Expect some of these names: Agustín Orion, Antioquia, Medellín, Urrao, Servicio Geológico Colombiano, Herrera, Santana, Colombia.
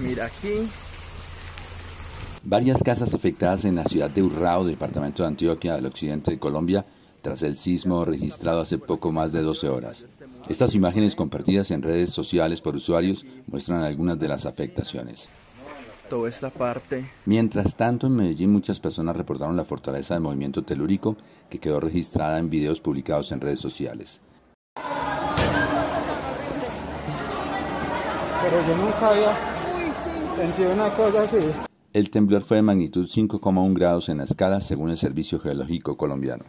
Mira aquí. Varias casas afectadas en la ciudad de Urrao, departamento de Antioquia, al occidente de Colombia, tras el sismo registrado hace poco más de 12 horas. Estas imágenes compartidas en redes sociales por usuarios muestran algunas de las afectaciones. Toda esta parte. Mientras tanto, en Medellín muchas personas reportaron la fortaleza del movimiento telúrico que quedó registrada en videos publicados en redes sociales. Pero yo nunca había sentido una cosa así. El temblor fue de magnitud 5,1 grados en la escala según el Servicio Geológico Colombiano.